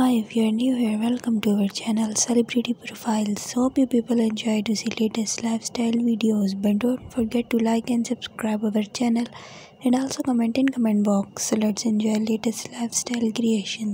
Hi, if you are new here, welcome to our channel Celebrity Profiles. Hope you people enjoy to see latest lifestyle videos, but don't forget to like and subscribe our channel and also comment in comment box. So let's enjoy latest lifestyle creation.